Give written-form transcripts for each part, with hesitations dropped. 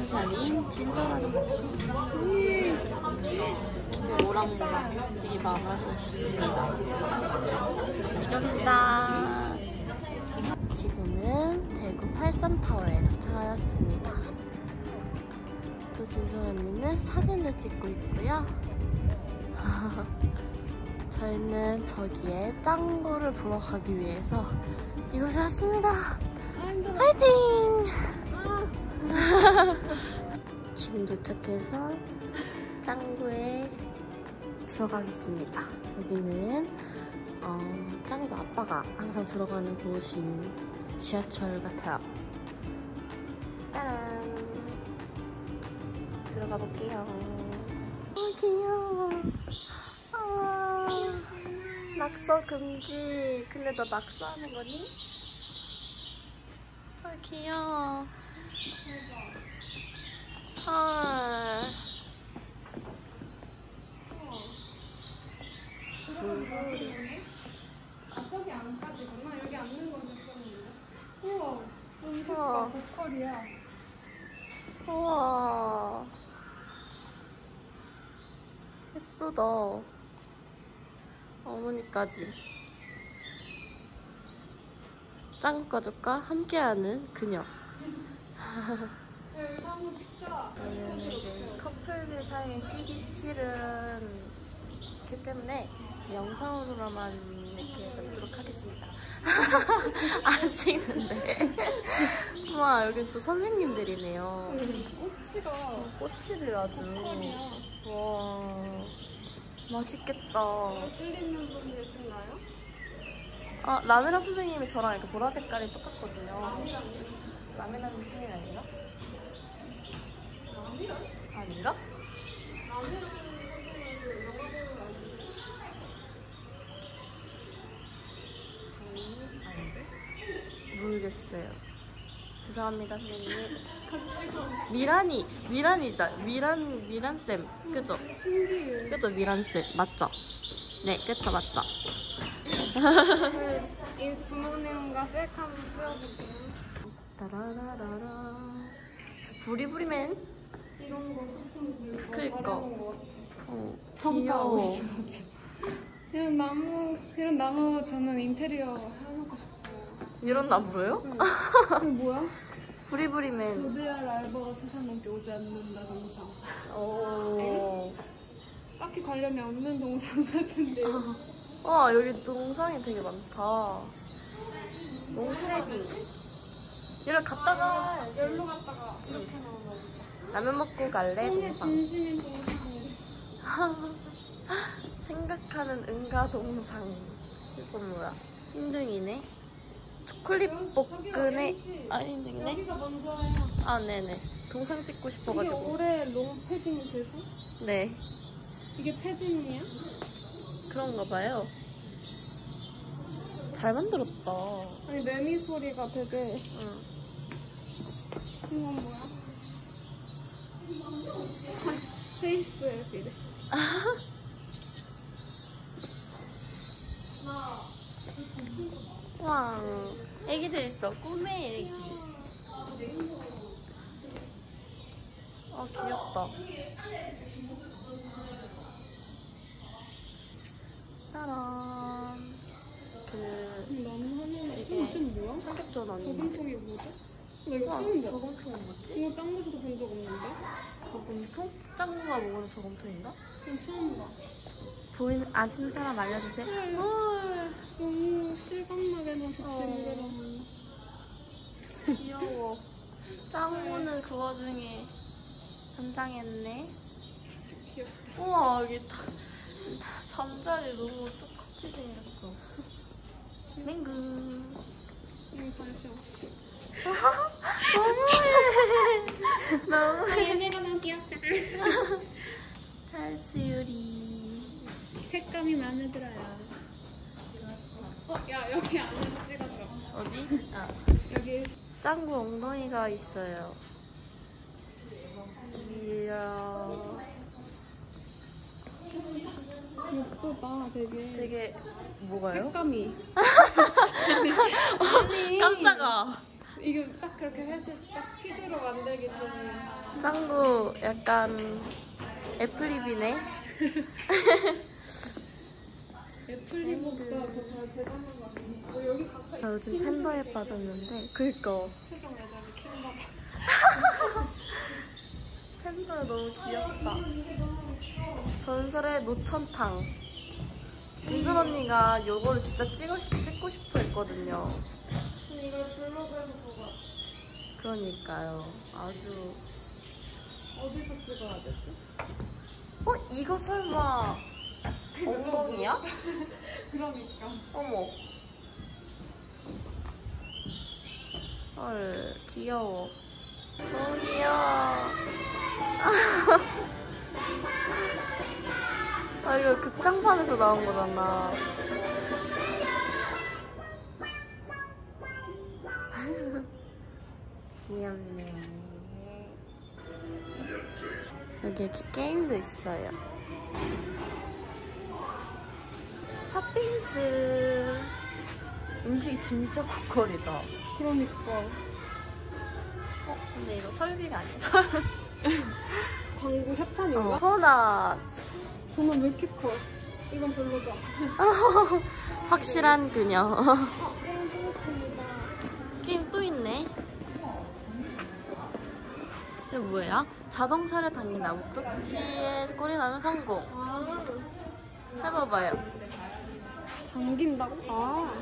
진한 편인 진설한 모락모락 되게 많아서 좋습니다. 맛있게 먹겠습니다. 지금은 대구 83타워에 도착하였습니다. 또 진설 언니는 사진을 찍고 있고요. 저희는 저기에 짱구를 보러 가기 위해서 이곳에 왔습니다. 화이팅! 지금 도착해서 짱구에 들어가겠습니다. 여기는 짱구 아빠가 항상 들어가는 곳인 지하철 같아요. 짜란! 들어가 볼게요. 귀여워. 낙서 금지. 근데 너 낙서하는 거니? 아, 귀여워. 헐. 아, 저기 안 까지구나. 여기 앉는 건 됐었는데. 우와. 엄청 고퀄이야. 우와. 예쁘다. 어머니까지. 짱구 가족과 함께하는 그녀. 저는 이제 커플들 사이에 끼기 싫은 그 때문에 영상으로만 이렇게 남도록 하겠습니다. 안 찍는데. 와, 여긴 또 선생님들이네요. 꼬치가. 꼬치를 아주. 와. 맛있겠다. 어울리는 분 계신가요? 아, 라미란 선생님이 저랑 이렇게 보라 색깔이 똑같거든요. 라미란 선생님이 아니라? 라미란? 아니라? 라미란 선생님이 영화 배우는 아니에요? 아닌데? 모르겠어요. 죄송합니다, 선생님. 미란이다. 미란쌤. 그죠? 신기해. 그죠, 미란쌤. 맞죠? 네, 그쵸, 맞죠? 이 부모님과 셀카를 보여드릴게요. 따라라라라. 부리부리맨? 이런 거 소품. 그니까. 귀여워. 이런 나무 저는 인테리어 해놓고 싶고. 이런 나무로요? 응. 이거 뭐야? 부리부리맨. 도대할 알바가 세상에 오지 않는다 동상. 오. 딱히 관련이 없는 동상 같은데요. 와, 여기 동상이 되게 많다. 롱트레딩. 이렇게 갔다가 열로 갔다가 이렇게 나온 거. 라면 먹고 갈래 동상. 진심인 동상. 생각하는 응가 동상. 이건 뭐야? 흰둥이네. 초콜릿 볶음에 아닌데. 여기가 먼저예요. 아, 네네. 동상 찍고 싶어가지고. 이게 올해 롱 패딩이 되고? 네. 이게 패딩이에요? 그런가 봐요. 잘 만들었다. 아니, 매미 소리가 되게. 응. 이건 뭐야? 페이스예요, 이래. 와, 애기들 있어. 꿈의 애기. 아, 귀엽다. 짜란. 이게 삼겹전 아니야? 저금통이 뭐죠? 나 이거 처음 봐. 저금통은 뭐지? 이거 짱구에서도 본 적 없는데? 저금통? 짱구가 먹은 저금통인가? 이거 처음 봐. 보이는 아시는 사람 알려주세요. 너무 실감나게 나서 질리더라고요. 귀여워. 짱구는 그 와중에 단장했네. 귀엽다. 우와, 여기 다 잠자리 너무 똑같이 생겼어. 맹구. 관심 없어. 너무해. 너무해. 얘네가 너무 귀엽다. 찰스유리. 색감이 마음에 들어요. 야, 여기 안에서 찍어줘. 어디? 아, 여기. 짱구 엉덩이가 있어요. 이야. 예쁘다, 되게. 되게, 뭐가요? 색감이. 아니, 깜짝아. 이게 딱 그렇게 해서 딱 피드로 만들기 전에. 짱구 약간 애플립이네. 애플립보다 더 대단한 거 아니야? 뭐 여기 가까이. 나 요즘 팬더에 빠졌는데. 그니까. 표정 여전히 킹덤. 팬더 너무 귀엽다. 전설의 노천탕. 진솔 언니가 요거를 진짜 찍고 싶어 했거든요. 근데 이걸 블로그에서 보고. 그러니까요. 아주. 어디서 찍어야 되지? 어? 이거 설마 엉덩이야? 그러니까. 어머. 헐, 귀여워. 너무 귀여워. 아, 이거 극장판에서 나온 거잖아. 귀엽네. 여기 이렇게 게임도 있어요. 핫빙스. 음식이 진짜 고퀄이다. 그러니까. 어? 근데 이거 설빙 아니야? 광고 협찬인가? 도넛. 도넛 왜 이렇게 커? 이건 별로다. 확실한 그녀. 어, 게임 또 있습니다. 게임 또 있네. 이게 뭐야? 자동차를 당긴다. 목적지에 꼬리 나면 성공. 아, 해봐봐요. 당긴다고? 아.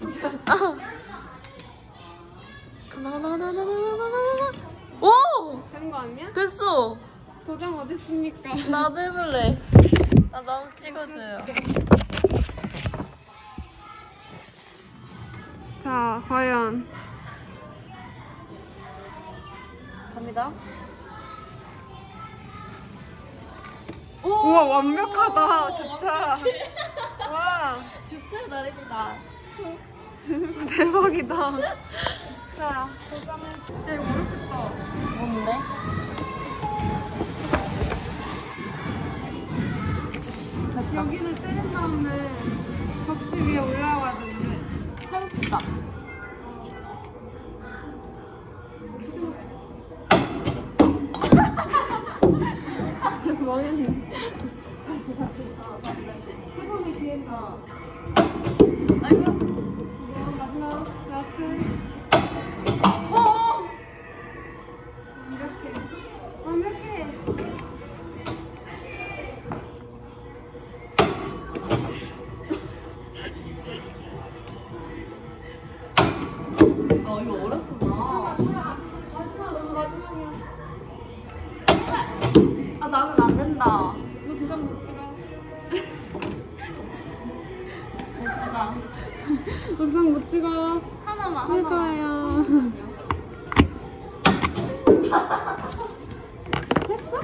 이렇게? 가나나나나나나나나. 오! 된 거 아니야? 됐어. 도장 어디 있습니까? 나도 해볼래. 나 나무 찍어줘요. 자, 과연 갑니다. 오! 우와, 완벽하다. 오! 진짜. 와, 진짜 나름이다. 대박이다. 자, 도장을. 야, 이거 어렵겠다. 뭔데? 여기를 때린 다음에 접시 위에 올라와야 되는데. 해봅시다. 망했네. 다시. 세 번의 기회다. 아니야. 이번 마지막 라스트. 오! 이렇게. 완벽해. 아, 이거 어렵구나. 마지막이야. 아, 나는 안 된다. 너 도장 못 찍어. 도장 못 찍어. 하나만. 찍을 거예요. 했어?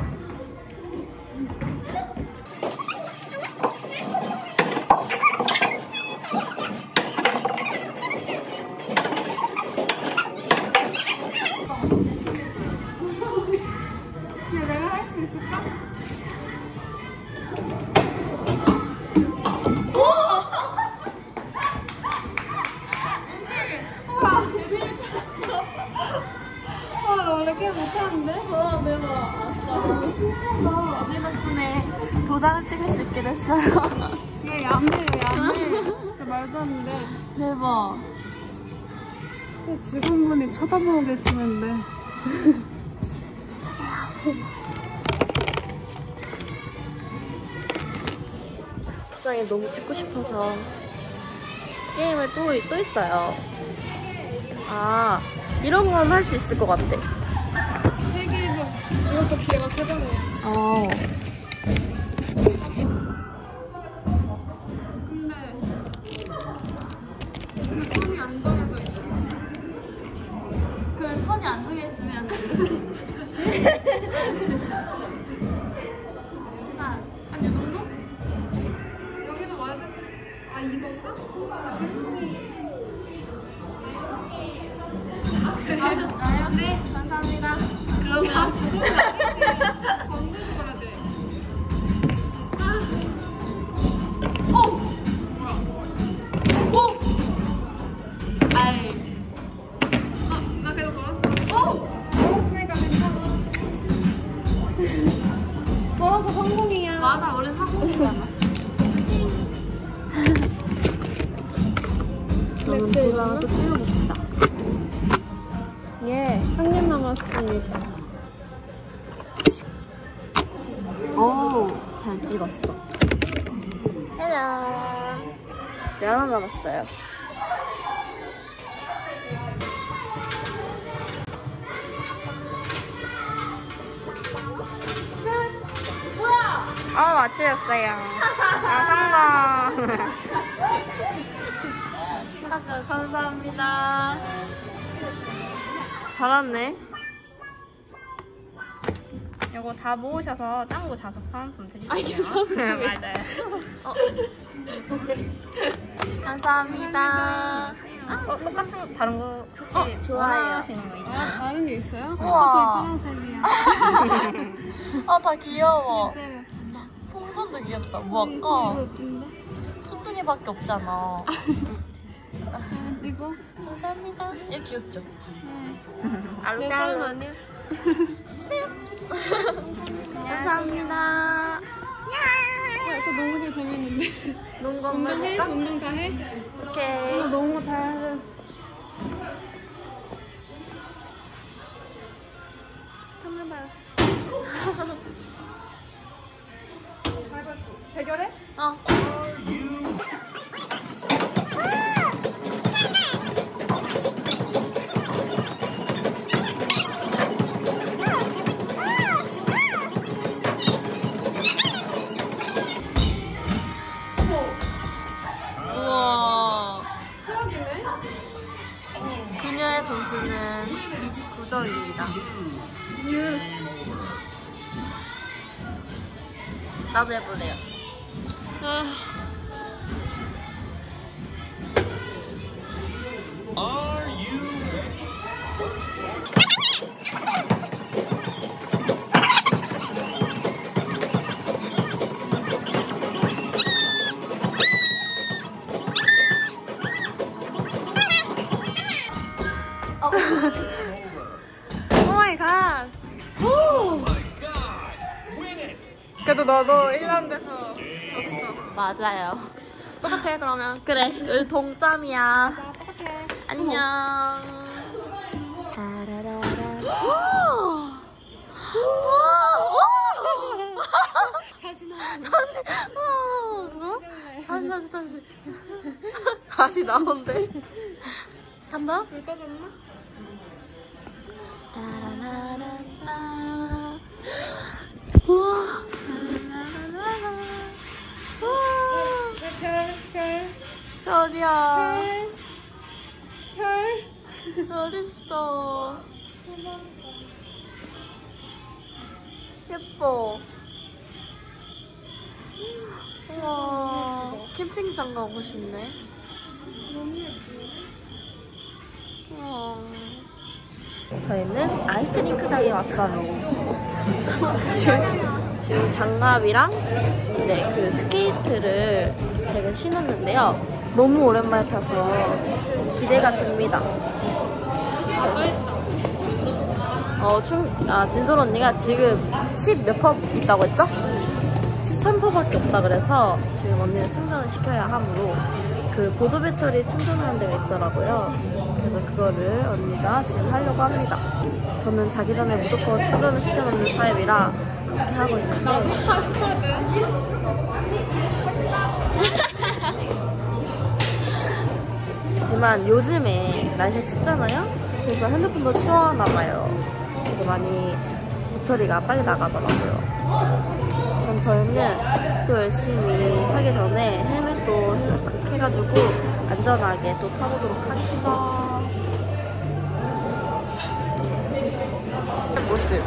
도장을 찍을 수 있게 됐어요. 얘 야매해. 진짜 말도 안 돼. 대박. 또 직원분이 쳐다보고 계시는데. 죄송해요. 도장이 너무 찍고 싶어서. 게임에 또 있어요. 아, 이런 건 할 수 있을 것 같아. 세 개면 이것도 기회가 세 번이야. 어. 오! 뭐야? 하나 또 찍어봅시다. 예, 한 개 남았습니다. 오, 잘 찍었어. 짜잔. 이제 하나 남았어요. 어, 맞추셨어요. 아, 성공. 아까 감사합니다. 잘 왔네. 요거 다 모으셔서 짱구 자석 사은품 드릴게요. 맞아요. 어. 감사합니다. 어, 똑같은 거, 다른 거 혹시 좋아하시는 거 있나요? 아, 다른 게 있어요? 우와. 어, 저희 파란색이야. 아, 다 귀여워. 풍선도 귀엽다. 뭐 아까 흰둥이밖에 없잖아. 이거 감사합니다. 얘 귀엽죠? 알록달록 아니야? 감사합니다. 또 노는 게 재밌는데. 노는 거 한번 해볼까? 운동 다 해? 오케이. 오늘 노는 거 잘하는. 선물 받았어. 대결해? 어. 우와. 수학이네? 그녀의 점수는 29점입니다. 나도 해볼래요. Are you ready? 그래도 너도 1라운드에서 졌어. 맞아요. 똑같아. 그러면 그래, 우리 동점이야. 맞아, 똑같아. 안녕. 우와. 다시 다시 나온대. 간다? 불 꺼졌나? 우와. 별이야. 별 있어. 예뻐. 우와. 캠핑장 가고 싶네. 너무 예쁘네. 우와. 저희는 아이스링크장에 왔어요. 지금 장갑이랑 이제 그 스케이트를 제가 신었는데요. 너무 오랜만에 타서 기대가 됩니다. 진솔 언니가 지금 10몇 퍼 있다고 했죠? 13퍼밖에 없다 그래서 지금 언니는 충전을 시켜야 하므로 그 보조 배터리 충전하는 데가 있더라고요. 그래서 그거를 언니가 지금 하려고 합니다. 저는 자기 전에 무조건 충전을 시켜놓는 타입이라 그렇게 하고 있는데. 나도 하거든. 하지만 요즘에 날씨가 춥잖아요? 그래서 핸드폰도 추워하나봐요. 그래서 많이 배터리가 빨리 나가더라고요. 그럼 저희는 또 열심히 타기 전에 헬멧도 딱 해가지고 안전하게 또 타보도록 하겠습니다. 모습.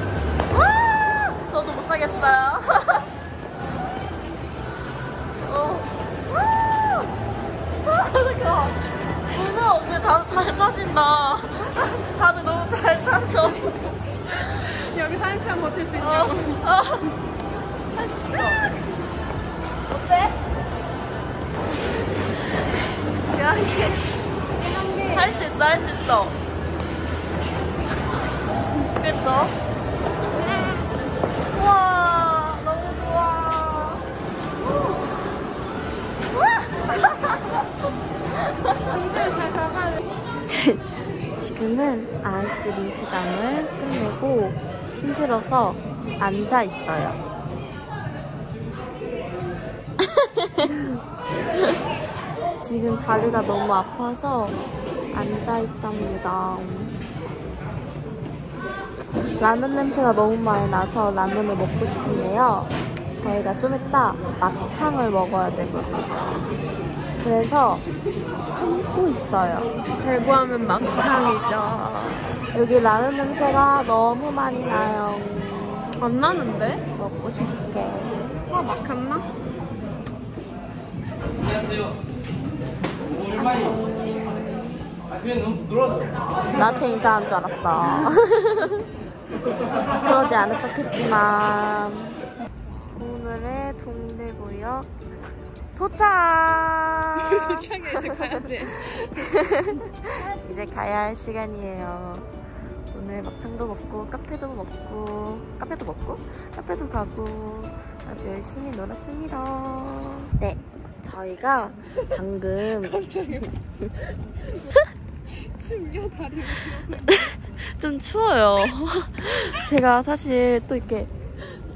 와! 저도 못하겠어요. 근데 다들 잘 타신다. 다들 너무 잘 타셔. 여기서 한 시간 버틸 수 있냐고. 어때? 야, 이게 할 수 있어, 할 수 있어. 그쵸? 우와, 너무 좋아. 우와. 승수야, 잘 가봐. 지금은 아이스 링크장을 끝내고 힘들어서 앉아 있어요. 지금 다리가 너무 아파서 앉아 있답니다. 라면 냄새가 너무 많이 나서 라면을 먹고 싶은데요. 저희가 좀 이따 막창을 먹어야 되거든요. 그래서 참고 있어요. 대구하면 막창이죠. 여기 라면 냄새가 너무 많이 나요. 안 나는데? 먹고 싶게. 아, 막혔나? 안녕하세요. 아, 그냥 너무 부드러워서. 나한테 인사한 줄 알았어. 그러지 않은 척했지만. 오늘의 동대구역 도착! 도착해, 이제 가야지. 이제 가야 할 시간이에요. 오늘 막창도 먹고, 카페도 가고, 아주 열심히 놀았습니다. 네, 저희가 방금. 갑자기. 춤겨 다리가. 좀 추워요. 제가 사실 또 이렇게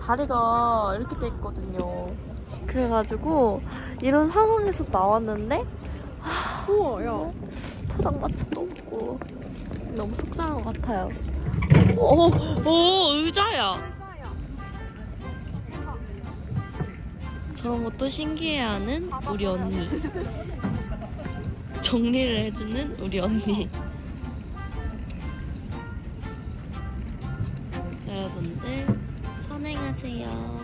다리가 이렇게 돼 있거든요. 그래가지고, 이런 상황에서 나왔는데, 우와, 야. 포장마차 너무, 너무 속상한 것 같아요. 오, 오, 의자야. 저런 것도 신기해하는 우리 언니. 정리를 해주는 우리 언니. 여러분들, 선행하세요.